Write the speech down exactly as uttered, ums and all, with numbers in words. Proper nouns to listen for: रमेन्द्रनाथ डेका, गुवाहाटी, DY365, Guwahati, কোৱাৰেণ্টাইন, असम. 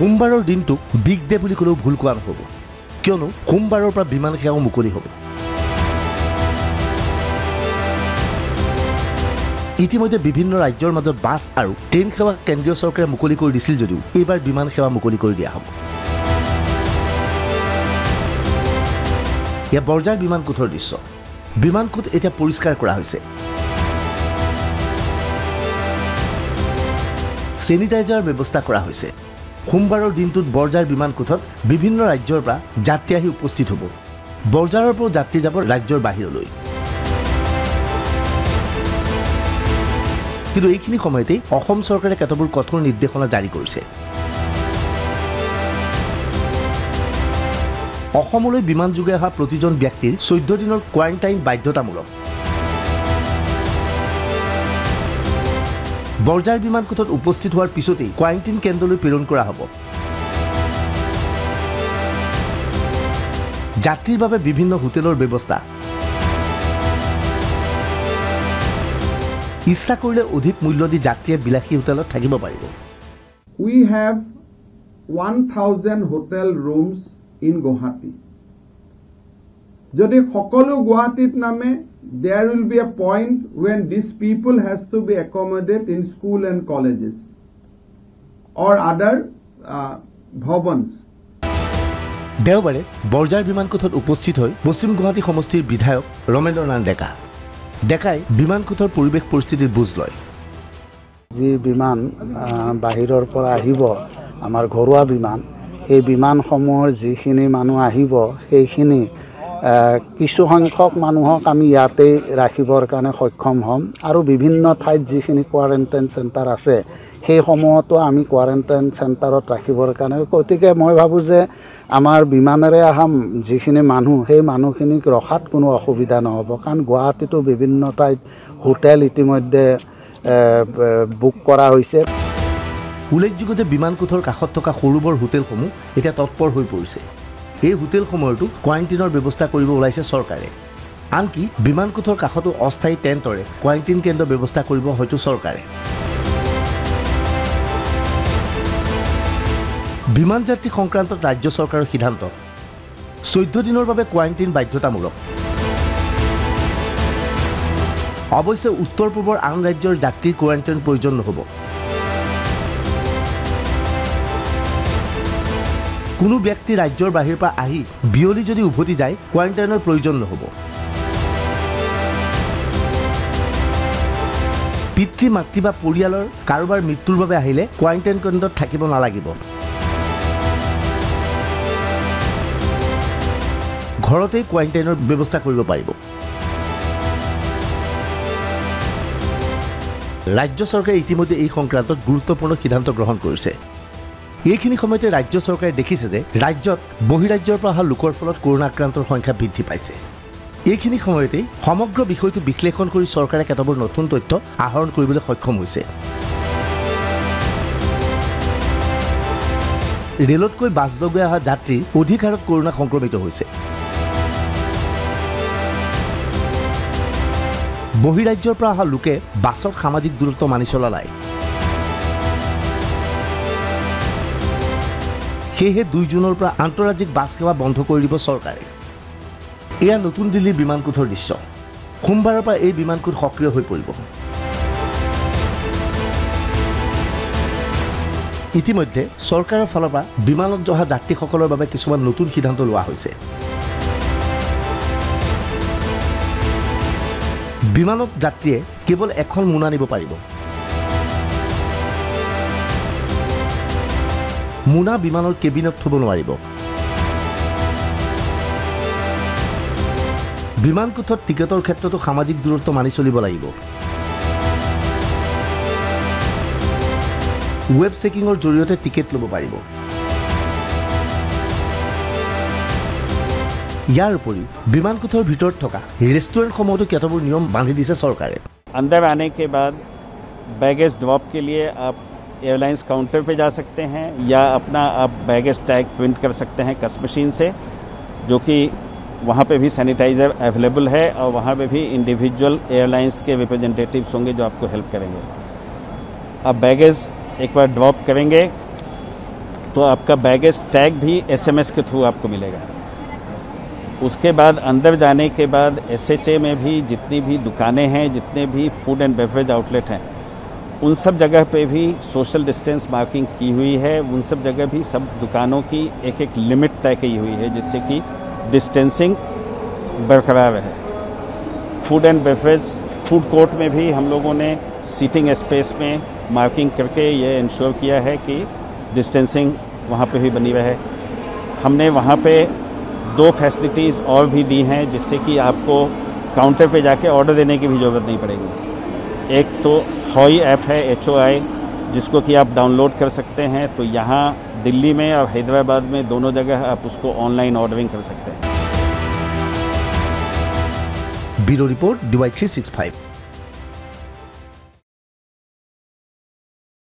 सोमवार दिन big day भूल क्या ना क्यों सोमवार विमान सेवा मुकलि हम। इतिम्य विभिन्न राज्यर मजद बस और ट्रेन सेवा केंद्रीय सरकार मुकलि कर दी जदिव एबार विमान सेवा मुकलि कर दिया हम। या बरजार विमानकोठर दृश्य विमानकोट एटा परिष्कार करा होइसे। सैनिटाइजार व्यवस्था करा होइसे। सोमवार दिन बरजार विमानकोठर विभिन्न राज्यर परा यात्री आहि उपस्थित हब। बरजारर पर यात्री जाब राज्यर बाहिरलै। किन्तु एखिनि समयते असम सरकारे केतবোৰ कठोर निर्देशना जारी करिसे। असमলৈ विमान जोगे अहा प्रतिजन व्यक्तिर चौध दिনৰ क्वारेन्टाइन बाध्यतामूलक। बरजार विमानकोठत उपस्थित होৱাৰ पिছতেই क्वारेन्टाइन केन्द्रলৈ প্ৰেৰণ কৰা হ'ব। যাত্ৰীৰ বাবে বিভিন্ন হোটেলৰ ব্যৱস্থা। ইচ্ছা কৰিলে অধিক মূল্য দি যাত্ৰীয়ে বিলাসী হোটেলত থাকিব পাৰিব। We have one thousand hotel rooms in Guwahati. Jodi Hokolo Guwahati name, there will be a point when these people has to be accommodated in school and colleges or other uh, bhavans. देवबारे बरजार विमानकोठर उपस्थित हो पश्चिम गुवाहाटी समष्टिर विधायक रमेन्द्रनाथ डेका डेकाय विमानकोठर परिवेश परिस्थितिर बुझ लय। जे विमान बाहिरर पर आहिब आमार घरुवा विमान এই বিমানসমূহৰ যিখিনি মানুহ আহিব সেইখিনি কিছু সংখ্যক মানুহক আমি ইয়াতে ৰাখিবৰ কাৰণে সক্ষম হ'ম আৰু বিভিন্ন ঠাইত যিখিনি কোৱাৰেণ্টাইন চেণ্টাৰ আছে সেইসমূহতো আমি কোৱাৰেণ্টাইন চেণ্টাৰত ৰাখিবৰ কাৰণে গতিকে মই ভাবোঁ যে আমাৰ বিমানেৰে অহা যিখিনি মানুহ সেই মানুহখিনিক ৰখাত কোনো অসুবিধা নহ'ব কাৰণ গুৱাহাটীতো বিভিন্ন ঠাইত হোটেল ইতিমধ্যে বুক কৰা হৈছে। उल्लेख्य जो विमानकोठर काखत थका सरू बर होटेलसमूह एटा तत्पर हो परिसे। ये होटेलसमूहतो क्वारेन्टाइनर व्यवस्था करिब ओलाइसे सरकारे। आनकि विमानकोठर काखतो अस्थायी टेन्टरे क्वारेन्टाइन केन्द्र व्यवस्था करिब हयतो सरकारे। विमान यात्री संक्रांत राज्य सरकारेर सिद्धांत चौध दिनर बारे क्वारेन्टाइन बाध्यतामूलक। अवश्य उत्तर पूर्वर आन राज्यर यात्रीर क्वारेन्टाइन प्रयोजन नह'ब। কোনো ব্যক্তি ৰাজ্যৰ বাহিৰৰ পৰা আহি বিয়লি যদি উভতি যায় কোৱাৰেণ্টাইনৰ প্ৰয়োজন নহ'ব। পিতৃ মাতৃ বা পৰিয়ালৰ কাৰোবাৰ মৃত্যুৰ বাবে আহিলে কোৱাৰেণ্টাইন কেন্দ্ৰত থাকিব নালাগিব। ঘৰতে কোৱাৰেণ্টাইনৰ ব্যৱস্থা কৰিব পাৰিব। ৰাজ্য চৰকাৰে ইতিমধ্যে এই সংক্ৰান্তত গুৰুত্বপূৰ্ণ সিদ্ধান্ত গ্ৰহণ কৰিছে। এইখিনি সময়তে রাজ্য সরকারে দেখিছে যে রাজ্যত বহিরাজ্যৰ পৰা অহা লোকৰ ফলত করোনা আক্রান্তৰ সংখ্যা বৃদ্ধি পাইছে। এইখিনি সময়তে সমগ্র বিষয়টো বিশ্লেষণ কৰি সরকারে কেতবোৰ নতুন তথ্য আহৰণ কৰিবলৈ সক্ষম হৈছে। ৰেলতকৈ বাছ যোগে অহা যাত্ৰী অধিক হাৰত করোনা সংক্রমিত হৈছে। বহিরাজ্যৰ পৰা অহা লোকে বাছত সামাজিক দূৰত্ব মানি চলা নাই। सेहे दुई जूनर पर आंतराज्यिक बस सेवा बंध कर दी सरकारे। एया नतुन दिल्ली विमानकोठर दृश्य सोमवार पर यह विमानकोट सक्रिय हो परिब। इतिमध्ये सरकार फलर पर विमानत जहा यात्रीसकলৰ বাবে किछुमान नतुन सिद्धांत लोৱা হৈছে। विमानत यात्रीए केवल एखन মোনা নিব পাৰিব। মোনা বিমানৰ কেবিনত থব নোৱাৰিব। বিমানকোঠত টিকেটৰ ক্ষেত্ৰতো সামাজিক দূৰত্ব মানি চলিব লাগিব। ৱেব চেকিঙৰ জৰিয়তে টিকেট ল'ব পাৰিব। ইয়াৰ উপৰি বিমানকোঠৰ ভিতৰত থকা ৰেষ্টুৰেণ্টসমূহতো কেতবোৰ নিয়ম বান্ধি দিছে চৰকাৰে। আন্দাৰ আনে কে বাদ বেগেজ ড্ৰপ কে লিয়ে আপ एयरलाइंस काउंटर पे जा सकते हैं या अपना आप बैगेज टैग प्रिंट कर सकते हैं कस मशीन से, जो कि वहाँ पे भी सैनिटाइजर अवेलेबल है और वहाँ पे भी इंडिविजुअल एयरलाइंस के रिप्रेजेंटेटिव्स होंगे जो आपको हेल्प करेंगे। आप बैगेज एक बार ड्रॉप करेंगे तो आपका बैगेज टैग भी एसएमएस के थ्रू आपको मिलेगा। उसके बाद अंदर जाने के बाद एसएचए में भी जितनी भी दुकानें हैं, जितने भी फूड एंड बेवरेज आउटलेट हैं, उन सब जगह पे भी सोशल डिस्टेंस मार्किंग की हुई है। उन सब जगह भी सब दुकानों की एक एक लिमिट तय की हुई है, जिससे कि डिस्टेंसिंग बरकरार रहे। Food and beverage food court में भी हम लोगों ने सीटिंग स्पेस में मार्किंग करके ये इंश्योर किया है कि डिस्टेंसिंग वहाँ पे भी बनी रहे। हमने वहाँ पे दो फैसिलिटीज़ और भी दी हैं, जिससे कि आपको काउंटर पे जाके ऑर्डर देने की भी ज़रूरत नहीं पड़ेगी। एक तो हॉई ऐप है, एच ओ आई, जिसको कि आप डाउनलोड कर सकते हैं। तो यहाँ दिल्ली में और हैदराबाद में दोनों जगह आप उसको ऑनलाइन ऑर्डरिंग कर सकते हैं। Bureau report D Y three six five.